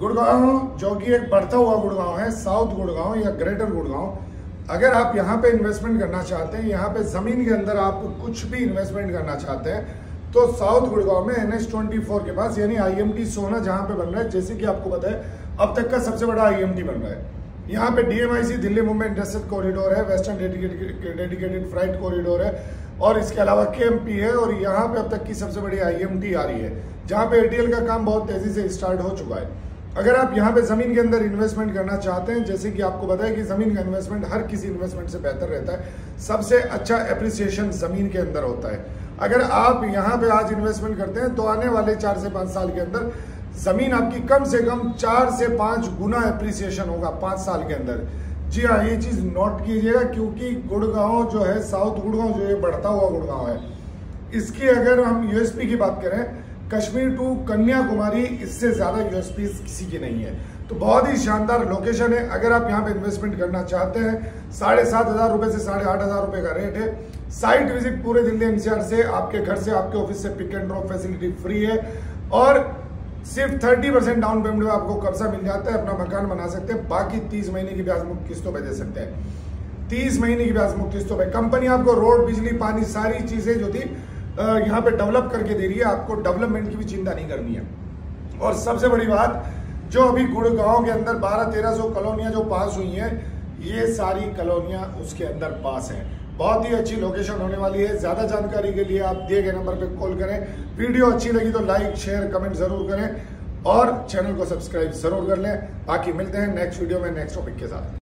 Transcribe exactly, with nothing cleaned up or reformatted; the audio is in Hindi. गुड़गांव जो कि एक बढ़ता हुआ गुड़गांव है, साउथ गुड़गांव या ग्रेटर गुड़गांव। अगर आप यहाँ पे इन्वेस्टमेंट करना चाहते हैं, यहाँ पे ज़मीन के अंदर आप कुछ भी इन्वेस्टमेंट करना चाहते हैं, तो साउथ गुड़गांव में एन ट्वेंटी फोर के पास यानी आई सोना जहाँ पे बन रहा है, जैसे कि आपको पता है अब तक का सबसे बड़ा आई बन रहा है। यहाँ पे the Delhi Mumbai industrial corridor है, वेस्टर्न डेडिकेटेड फ्राइट कॉरिडोर है और इसके अलावा के है, और यहाँ पे अब तक की सबसे बड़ी आई आ रही है जहाँ पे एयरटीएल का काम बहुत तेजी से स्टार्ट हो चुका है। अगर आप यहाँ पे ज़मीन के अंदर इन्वेस्टमेंट करना चाहते हैं, जैसे कि आपको पता है कि ज़मीन का इन्वेस्टमेंट हर किसी इन्वेस्टमेंट से बेहतर रहता है, सबसे अच्छा एप्रिसिएशन ज़मीन के अंदर होता है। अगर आप यहाँ पे आज इन्वेस्टमेंट करते हैं तो आने वाले चार से पाँच साल के अंदर ज़मीन आपकी कम से कम चार से पाँच गुना एप्रिसिएशन होगा पाँच साल के अंदर। जी हाँ, ये चीज़ नोट कीजिएगा, क्योंकि गुड़गांव जो है, साउथ गुड़गांव जो है बढ़ता हुआ गुड़गांव है, इसकी अगर हम यूएसपी की बात करें, कश्मीर टू कन्याकुमारी, इससे ज़्यादा यूएसपी किसी की नहीं है। तो बहुत ही शानदार लोकेशन है। अगर आप यहाँ पे इन्वेस्टमेंट करना चाहते हैं, साढ़े सात हज़ार रुपये से साढ़े आठ हज़ार रुपये का रेट है। साइट विजिट पूरे दिल्ली एनसीआर से, आपके घर से, आपके ऑफिस से pick and drop facility free है और सिर्फ थर्टी परसेंट डाउन पेमेंट में आपको कब्जा मिल जाता है, अपना मकान बना सकते हैं। बाकी तीस महीने की ब्याज मुक्त किस्तों पर दे सकते हैं, तीस महीने की ब्याज मुक्त किस्तों पर। कंपनी आपको रोड, बिजली, पानी, सारी चीज़ें जो थी यहाँ पे डेवलप करके दे रही है, आपको डेवलपमेंट की भी चिंता नहीं करनी है। और सबसे बड़ी बात, जो अभी गुड़गांव के अंदर बारह तेरह सौ कॉलोनियाँ जो पास हुई हैं, ये सारी कॉलोनियाँ उसके अंदर पास हैं। बहुत ही अच्छी लोकेशन होने वाली है। ज़्यादा जानकारी के लिए आप दिए गए नंबर पे कॉल करें। वीडियो अच्छी लगी तो लाइक, शेयर, कमेंट ज़रूर करें और चैनल को सब्सक्राइब ज़रूर कर लें। बाकी मिलते हैं नेक्स्ट वीडियो में नेक्स्ट टॉपिक के साथ।